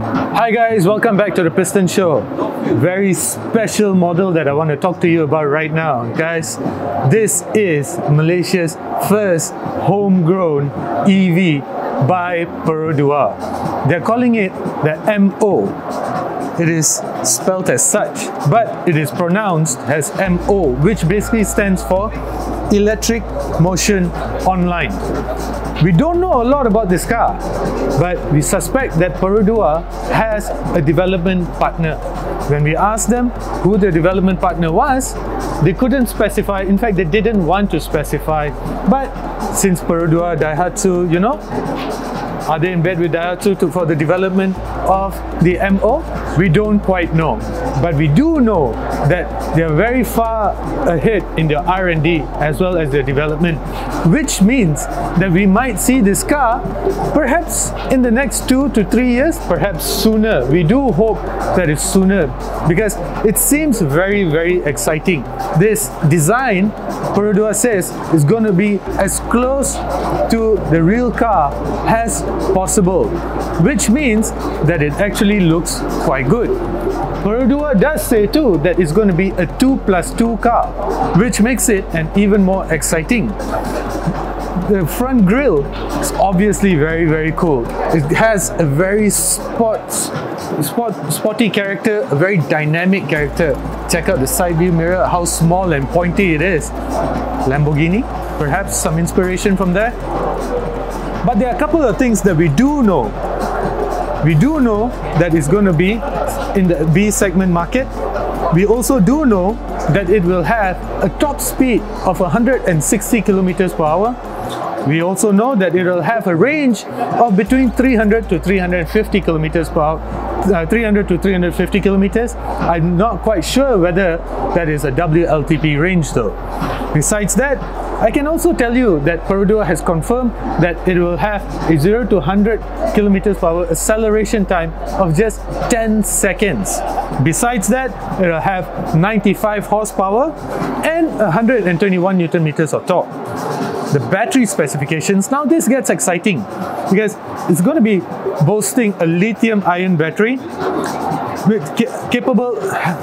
Hi guys, welcome back to The Piston Show. Very special model that I want to talk to you about right now. Guys, this is Malaysia's first homegrown EV by Perodua. They're calling it the MO. It is spelt as such, but it is pronounced as MO, which basically stands for Electric Motion Online. We don't know a lot about this car, but we suspect that Perodua has a development partner. When we asked them who the development partner was, they couldn't specify. In fact, they didn't want to specify. But since Perodua, Daihatsu, you know, are they in bed with Daihatsu for the development of the MO? We don't quite know. But we do know that they are very far ahead in their R&D as well as their development, which means that we might see this car perhaps in the next 2 to 3 years, perhaps sooner. We do hope that it's sooner because it seems very, very exciting. This design, Perodua says, is going to be as close to the real car as possible, which means that it actually looks quite good. Perodua does say too that it's going to be a 2+2 car, which makes it an even more exciting. The front grille is obviously very, very cool. It has a very spotty character, a very dynamic character. Check out the side view mirror, how small and pointy it is. Lamborghini, perhaps some inspiration from there. But there are a couple of things that we do know. We do know that it's going to be in the B segment market. We also do know that it will have a top speed of 160 km/h. We also know that it will have a range of between 300 to 350 kilometers. I'm not quite sure whether that is a WLTP range though. Besides that, I can also tell you that Perodua has confirmed that it will have a 0 to 100 km/h acceleration time of just 10 seconds. Besides that, it will have 95 horsepower and 121 Nm of torque. The battery specifications, now this gets exciting because it's going to be boasting a lithium-ion battery with capable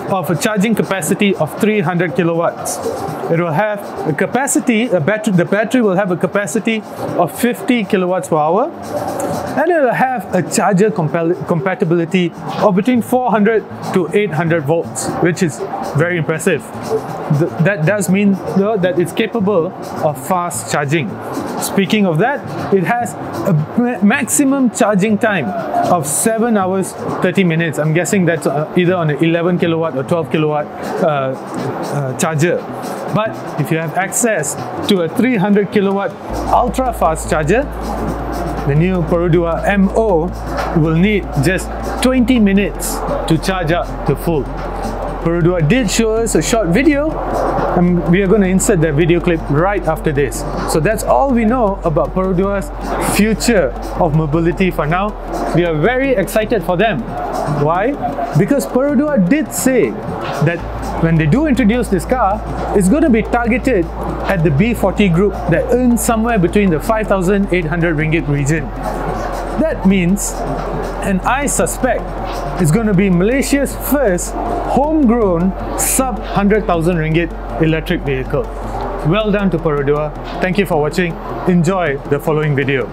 of a charging capacity of 300 kilowatts. It will have a capacity, the battery will have a capacity of 50 kW/h, and it will have a charger compatibility of between 400 to 800 volts, which is very impressive. That does mean though that it's capable of fast charging. Speaking of that, it has a maximum charging time of 7 hours 30 minutes. I'm guessing that's either on an 11 kW or 12 kW charger. But if you have access to a 300 kW ultra fast charger, the new Perodua MO will need just 20 minutes to charge up to full. Perodua did show us a short video, and we are going to insert that video clip right after this. So that's all we know about Perodua's future of mobility for now. We are very excited for them. Why? Because Perodua did say that when they do introduce this car, it's going to be targeted at the B40 group that earns somewhere between the 5,800 ringgit region. That means, and I suspect, it's going to be Malaysia's first homegrown sub 100,000 ringgit electric vehicle. Well done to Perodua. Thank you for watching. Enjoy the following video.